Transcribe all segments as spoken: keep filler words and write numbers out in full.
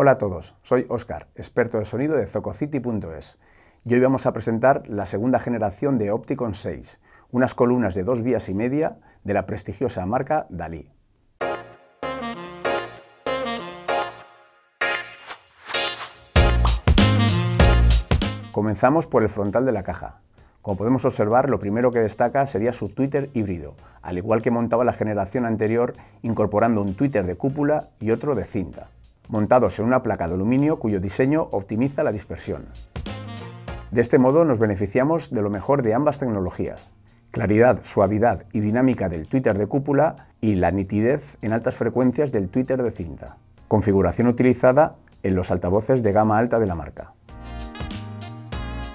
Hola a todos, soy Óscar, experto de sonido de Zococity punto es, y hoy vamos a presentar la segunda generación de Opticon seis, unas columnas de dos vías y media de la prestigiosa marca Dalí. Comenzamos por el frontal de la caja. Como podemos observar, lo primero que destaca sería su tweeter híbrido, al igual que montaba la generación anterior, incorporando un tweeter de cúpula y otro de cinta, montados en una placa de aluminio cuyo diseño optimiza la dispersión. De este modo nos beneficiamos de lo mejor de ambas tecnologías: claridad, suavidad y dinámica del tweeter de cúpula y la nitidez en altas frecuencias del tweeter de cinta, configuración utilizada en los altavoces de gama alta de la marca.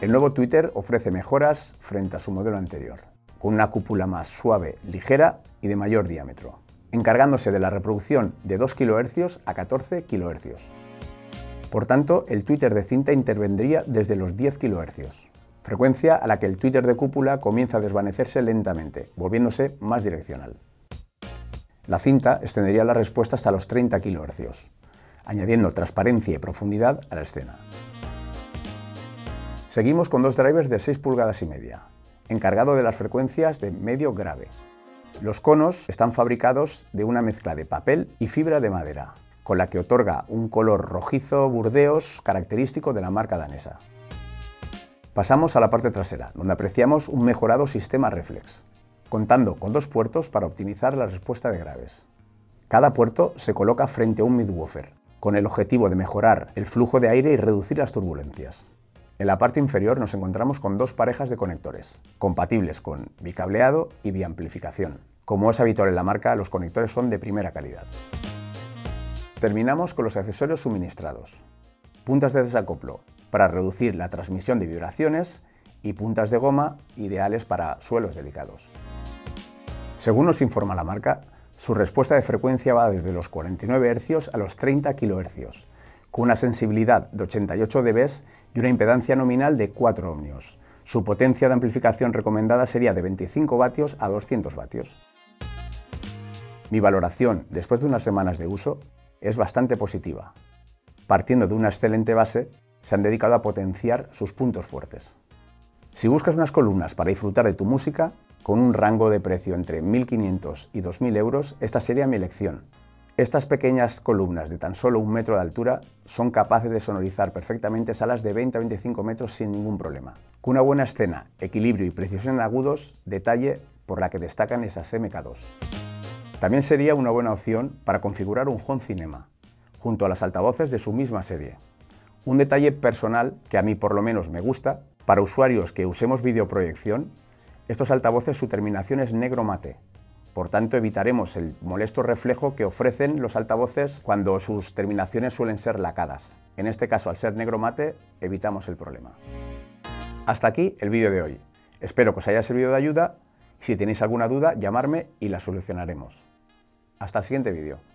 El nuevo tweeter ofrece mejoras frente a su modelo anterior, con una cúpula más suave, ligera y de mayor diámetro, encargándose de la reproducción de dos kilohercios a catorce kilohercios. Por tanto, el tweeter de cinta intervendría desde los diez kilohercios, frecuencia a la que el tweeter de cúpula comienza a desvanecerse lentamente, volviéndose más direccional. La cinta extendería la respuesta hasta los treinta kilohercios, añadiendo transparencia y profundidad a la escena. Seguimos con dos drivers de seis pulgadas y media, encargado de las frecuencias de medio grave. Los conos están fabricados de una mezcla de papel y fibra de madera, con la que otorga un color rojizo burdeos característico de la marca danesa. Pasamos a la parte trasera, donde apreciamos un mejorado sistema reflex, contando con dos puertos para optimizar la respuesta de graves. Cada puerto se coloca frente a un midwoofer, con el objetivo de mejorar el flujo de aire y reducir las turbulencias. En la parte inferior nos encontramos con dos parejas de conectores, compatibles con bicableado y biamplificación. Como es habitual en la marca, los conectores son de primera calidad. Terminamos con los accesorios suministrados: puntas de desacoplo para reducir la transmisión de vibraciones y puntas de goma ideales para suelos delicados. Según nos informa la marca, su respuesta de frecuencia va desde los cuarenta y nueve hercios a los treinta kilohercios, con una sensibilidad de ochenta y ocho decibelios y una impedancia nominal de cuatro ohmios. Su potencia de amplificación recomendada sería de veinticinco vatios a doscientos vatios. Mi valoración, después de unas semanas de uso, es bastante positiva. Partiendo de una excelente base, se han dedicado a potenciar sus puntos fuertes. Si buscas unas columnas para disfrutar de tu música, con un rango de precio entre mil quinientos y dos mil euros, esta sería mi elección. Estas pequeñas columnas de tan solo un metro de altura son capaces de sonorizar perfectamente salas de veinte a veinticinco metros sin ningún problema, con una buena escena, equilibrio y precisión en agudos, detalle por la que destacan esas M K dos. También sería una buena opción para configurar un home cinema, junto a los altavoces de su misma serie. Un detalle personal que a mí por lo menos me gusta: para usuarios que usemos videoproyección, estos altavoces su terminación es negro mate. Por tanto, evitaremos el molesto reflejo que ofrecen los altavoces cuando sus terminaciones suelen ser lacadas. En este caso, al ser negro mate, evitamos el problema. Hasta aquí el vídeo de hoy. Espero que os haya servido de ayuda. Si tenéis alguna duda, llamarme y la solucionaremos. Hasta el siguiente vídeo.